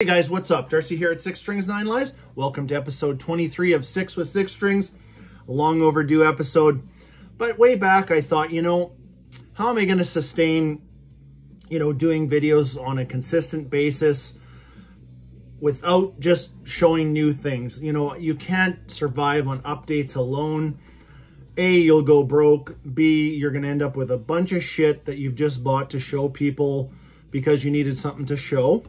Hey guys, what's up? Darcy here at Six Strings, Nine Lives. Welcome to episode 23 of Six with Six Strings. A long overdue episode. But way back I thought, you know, how am I going to sustain, you know, doing videos on a consistent basis without just showing new things? You know, you can't survive on updates alone. A, you'll go broke. B, you're going to end up with a bunch of shit that you've just bought to show people because you needed something to show.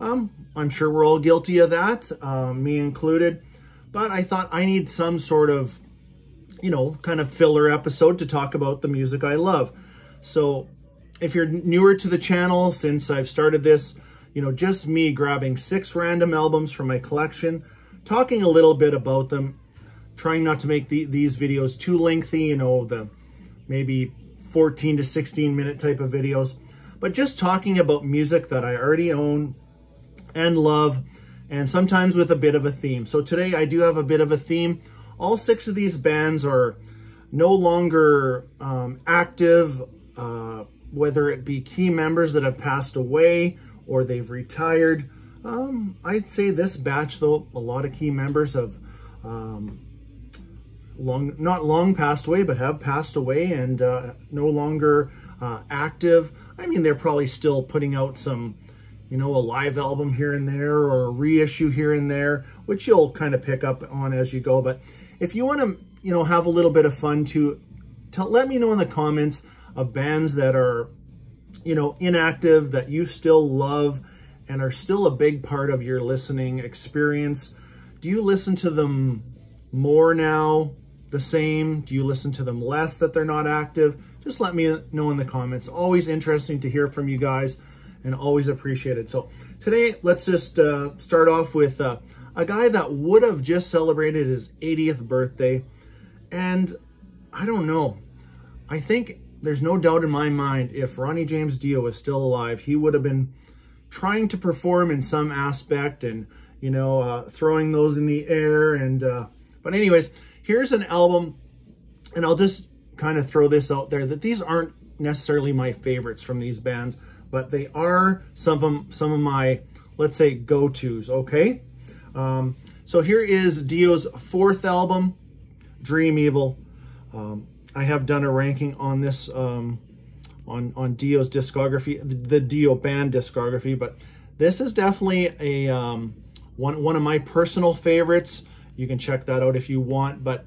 I'm sure we're all guilty of that, me included, but I thought I need some sort of, you know, kind of filler episode to talk about the music I love. So if you're newer to the channel, since I've started this, you know, just me grabbing 6 random albums from my collection, talking a little bit about them, trying not to make these videos too lengthy, you know, the maybe 14 to 16 minute type of videos, but just talking about music that I already own and love, and sometimes with a bit of a theme. So today I do have a bit of a theme. All 6 of these bands are no longer active, whether it be key members that have passed away or they've retired. I'd say this batch, though, a lot of key members have not long passed away, but have passed away and no longer active. I mean, they're probably still putting out some, you know, a live album here and there or a reissue here and there, which you'll kind of pick up on as you go. But if you want to, you know, have a little bit of fun too, let me know in the comments of bands that are, you know, inactive, that you still love and are still a big part of your listening experience. Do you listen to them more now, the same? Do you listen to them less that they're not active? Just let me know in the comments. Always interesting to hear from you guys, and always appreciated. So today, let's just start off with a guy that would have just celebrated his 80th birthday. And I don't know, I think there's no doubt in my mind, if Ronnie James Dio was still alive, he would have been trying to perform in some aspect and, you know, throwing those in the air. And but anyways, here's an album, and I'll just kind of throw this out there, that these aren't necessarily my favorites from these bands, but they are some of my, let's say, go-tos, okay? So here is Dio's 4th album, Dream Evil. I have done a ranking on this, on Dio's discography, the Dio band discography, but this is definitely a one of my personal favorites. You can check that out if you want, but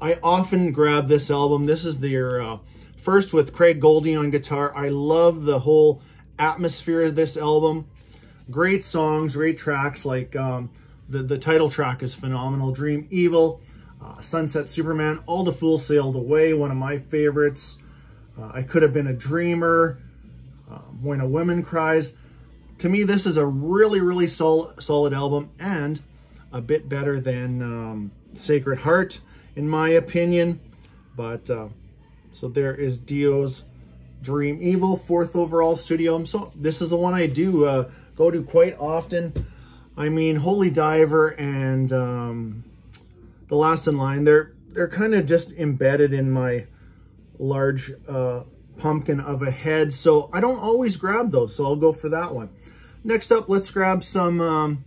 I often grab this album. This is their first with Craig Goldie on guitar. I love the whole atmosphere of this album. Great songs, great tracks, like the title track is phenomenal, Dream Evil, Sunset Superman, All the Fools Sailed Away, one of my favorites, I Could Have Been a Dreamer, When a Woman Cries. To me, this is a really, really solid album, and a bit better than Sacred Heart, in my opinion. But so there is Dio's Dream Evil, 4th overall studio. So this is the one I do go to quite often. I mean, Holy Diver and The Last in Line, they're kind of just embedded in my large pumpkin of a head, so I don't always grab those, so I'll go for that one. Next up, let's grab some,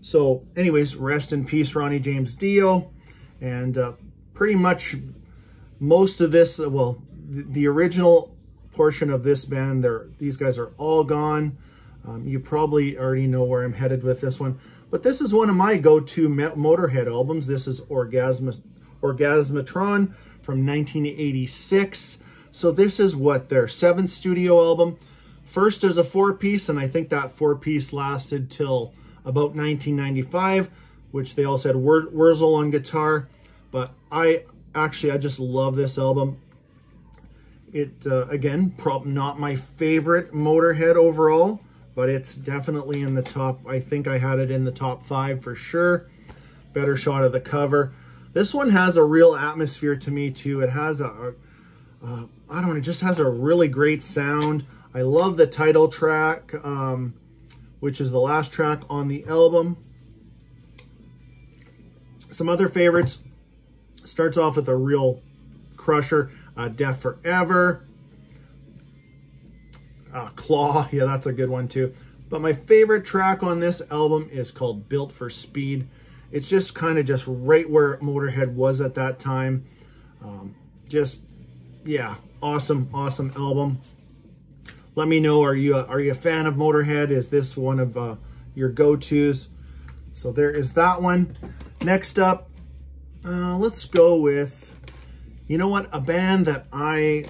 so anyways, rest in peace, Ronnie James Dio. And pretty much most of this, well, the original portion of this band, these guys are all gone. You probably already know where I'm headed with this one, but this is one of my go-to Motorhead albums. This is Orgasmatron from 1986. So this is what, their 7th studio album. First as a 4-piece, and I think that 4-piece lasted till about 1995, which they also had Wurzel on guitar. But I just love this album. It, again, probably not my favorite Motorhead overall, but it's definitely in the top. I think I had it in the top 5 for sure. Better shot of the cover. This one has a real atmosphere to me too. It has a, I don't know, it just has a really great sound. I love the title track, which is the last track on the album. Some other favorites. Starts off with a real crusher, Death Forever, Claw, yeah, that's a good one too. But my favorite track on this album is called Built for Speed. It's just kind of just right where Motorhead was at that time. Yeah, awesome, awesome album. Let me know, are you a fan of Motorhead? Is this one of your go-tos? So there is that one. Next up, let's go with, you know what, a band that I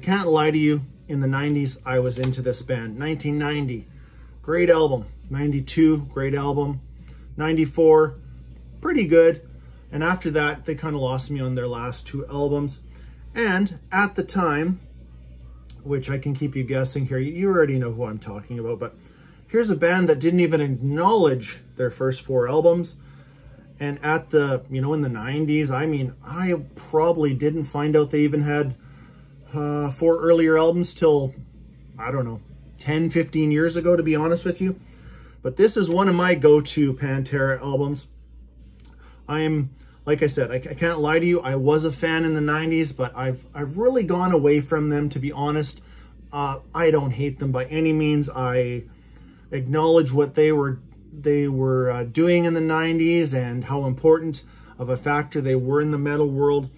can't lie to you, in the 90s, I was into this band. 1990, great album. 92, great album. 94, pretty good. And after that, they kind of lost me on their last two albums. And at the time, which I can keep you guessing here, you already know who I'm talking about, but here's a band that didn't even acknowledge their first four albums. And at the, you know, in the 90s, I mean, I probably didn't find out they even had four earlier albums till, I don't know, 10, 15 years ago, to be honest with you. But this is one of my go-to Pantera albums. I am, like I said, I can't lie to you. I was a fan in the 90s, but I've really gone away from them, to be honest. I don't hate them by any means. I acknowledge what they were doing in the 90s and how important of a factor they were in the metal world.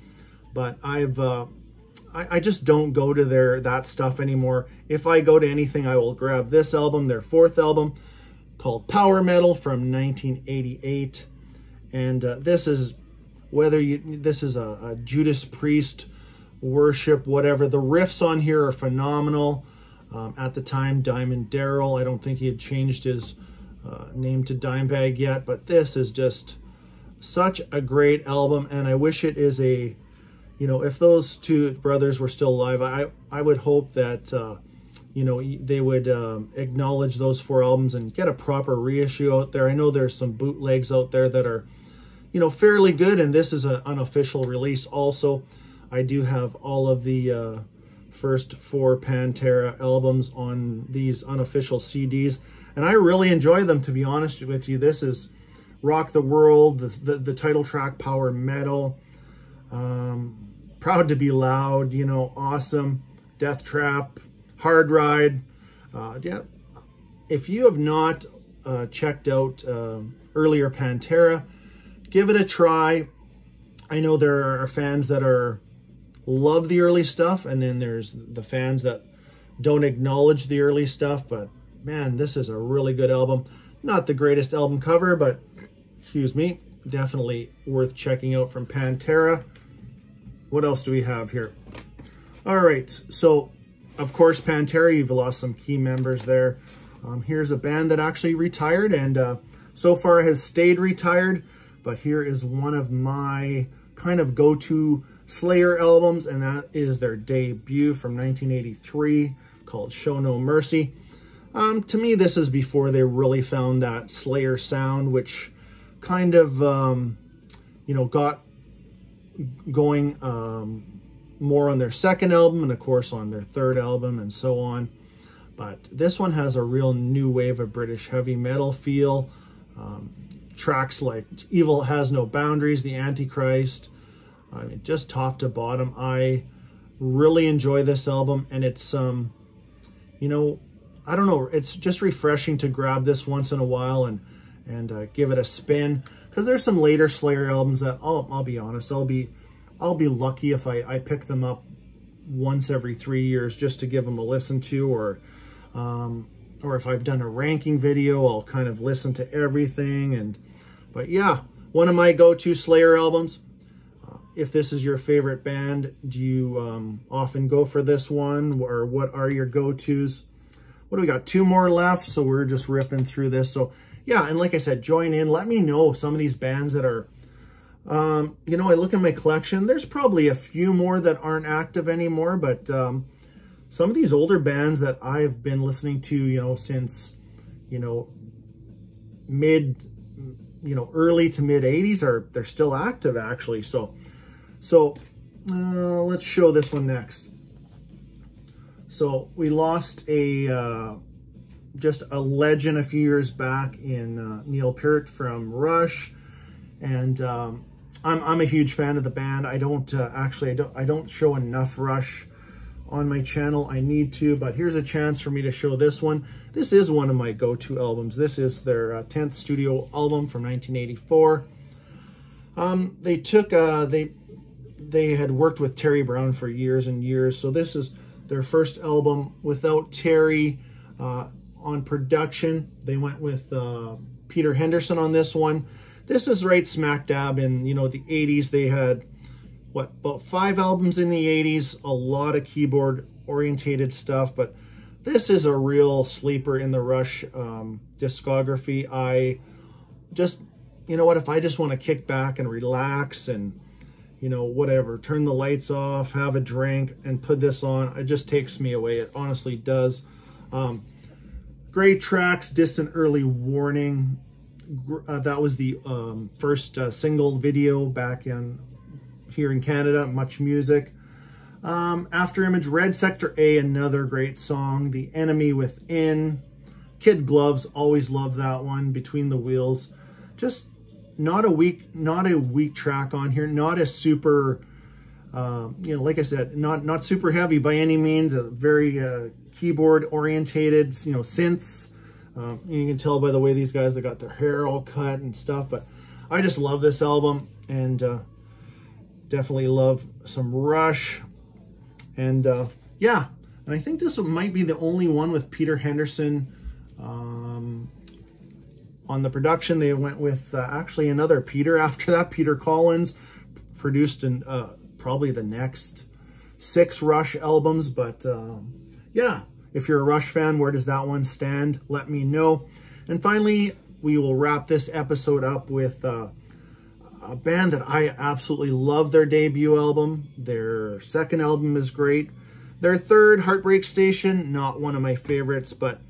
But I just don't go to that stuff anymore. If I go to anything, I will grab this album, their fourth album, called Power Metal from 1988. And this is, this is a Judas Priest worship, whatever. The riffs on here are phenomenal. At the time, Diamond Darrell, I don't think he had changed his name to Dimebag yet, but this is just such a great album. And I wish it is a, you know, if those two brothers were still alive, I would hope that, you know, they would acknowledge those four albums and get a proper reissue out there. I know there's some bootlegs out there that are, you know, fairly good, and this is an unofficial release also. I do have all of the first four Pantera albums on these unofficial CDs, and I really enjoy them, to be honest with you. This is Rock the World, the title track, Power Metal, Proud to Be Loud, you know, Awesome, Death Trap, Hard Ride. Yeah, if you have not checked out earlier Pantera, give it a try. I know there are fans that love the early stuff, and then there's the fans that don't acknowledge the early stuff, but man, this is a really good album. Not the greatest album cover, but, excuse me, definitely worth checking out from Pantera. What else do we have here? All right, so of course, Pantera, you've lost some key members there. Here's a band that actually retired and so far has stayed retired, but here is one of my kind of go-to Slayer albums, and that is their debut from 1983 called Show No Mercy. To me, this is before they really found that Slayer sound, which kind of, you know, got going more on their second album and of course on their third album and so on. But this one has a real new wave of British heavy metal feel. Tracks like Evil Has No Boundaries, The Antichrist, I mean, just top to bottom, I really enjoy this album, and it's, you know, I don't know, it's just refreshing to grab this once in a while and give it a spin, because there's some later Slayer albums that I'll be honest, I'll be lucky if I pick them up once every 3 years just to give them a listen to, or if I've done a ranking video, I'll kind of listen to everything. But yeah, one of my go-to Slayer albums. If this is your favorite band, do you often go for this one, or what are your go-tos? What do we got? Two more left, so we're just ripping through this. So yeah, and like I said, join in. Let me know some of these bands that are, you know, I look in my collection, there's probably a few more that aren't active anymore, but some of these older bands that I've been listening to, you know, since, you know, early to mid 80s they're still active actually. So let's show this one next. So we lost just a legend a few years back in Neil Peart from Rush. And I'm a huge fan of the band. I don't show enough Rush, on my channel. I need to, but here's a chance for me to show this one. This is one of my go-to albums. This is their 10th studio album from 1984. They took, they had worked with Terry Brown for years and years, so this is their first album without Terry on production. They went with Peter Henderson on this one. This is right smack dab in, you know, the 80s. They had, what, about 5 albums in the 80s, a lot of keyboard-orientated stuff, but this is a real sleeper in the Rush discography. I just, you know what, if I just want to kick back and relax and, you know, whatever, turn the lights off, have a drink, and put this on, it just takes me away. It honestly does. Great tracks, Distant Early Warning. That was the first single video back in here in Canada, Much Music. Afterimage, Red Sector A, another great song. The Enemy Within. Kid Gloves, always loved that one. Between the Wheels. Just not a weak track on here. Not a super, you know, like I said, not super heavy by any means. A very keyboard orientated, you know, synths. You can tell by the way these guys have got their hair all cut and stuff, but I just love this album, and definitely love some Rush. And yeah, and I think this might be the only one with Peter Henderson on the production. They went with actually another Peter after that. Peter Collins produced in probably the next 6 Rush albums, but yeah. If you're a Rush fan, where does that one stand? Let me know. And finally, we will wrap this episode up with a band that I absolutely love their debut album. Their second album is great. Their third, Heartbreak Station, not one of my favorites, but...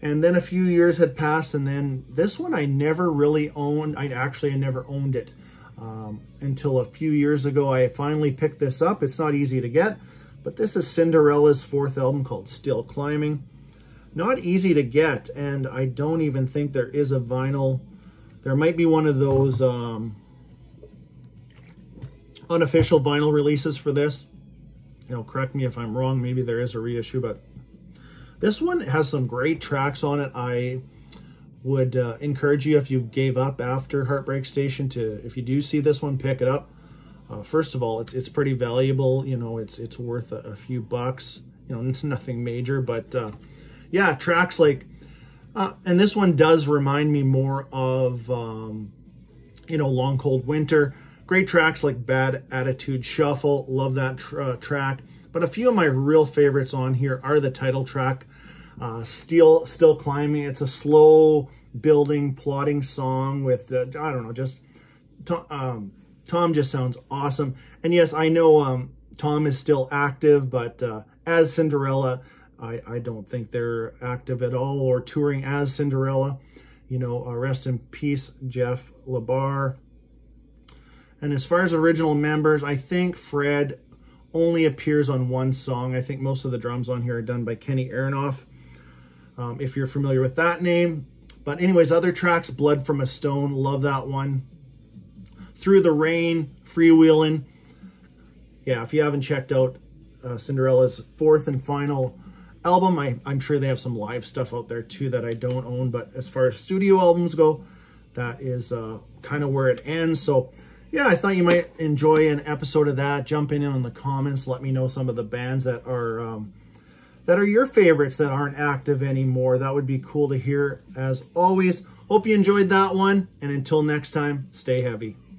And then a few years had passed, and then this one I never really owned. I never owned it until a few years ago. I finally picked this up. It's not easy to get. But this is Cinderella's 4th album called Still Climbing. Not easy to get, and I don't even think there is a vinyl. There might be one of those unofficial vinyl releases for this. You know, correct me if I'm wrong. Maybe there is a reissue, but this one has some great tracks on it. I would encourage you, if you gave up after Heartbreak Station, to, if you do see this one, pick it up. First of all, it's pretty valuable, you know, it's worth a few bucks, you know, nothing major, but yeah, tracks like, and this one does remind me more of, you know, Long Cold Winter. Great tracks like Bad Attitude Shuffle, love that track, but a few of my real favorites on here are the title track, Still Climbing. It's a slow building, plodding song with, I don't know, just, Tom just sounds awesome. And yes, I know Tom is still active, but as Cinderella, I don't think they're active at all or touring as Cinderella. You know, rest in peace, Jeff LaBar. And as far as original members, I think Fred only appears on one song. I think most of the drums on here are done by Kenny Aronoff, if you're familiar with that name. But anyways, other tracks, Blood from a Stone, love that one. Through the Rain, Freewheelin'. Yeah, if you haven't checked out Cinderella's 4th and final album, I'm sure they have some live stuff out there too that I don't own, but as far as studio albums go, that is kind of where it ends. So yeah, I thought you might enjoy an episode of that. Jump in on the comments, let me know some of the bands that are your favorites that aren't active anymore. That would be cool to hear as always. Hope you enjoyed that one, and until next time, stay heavy.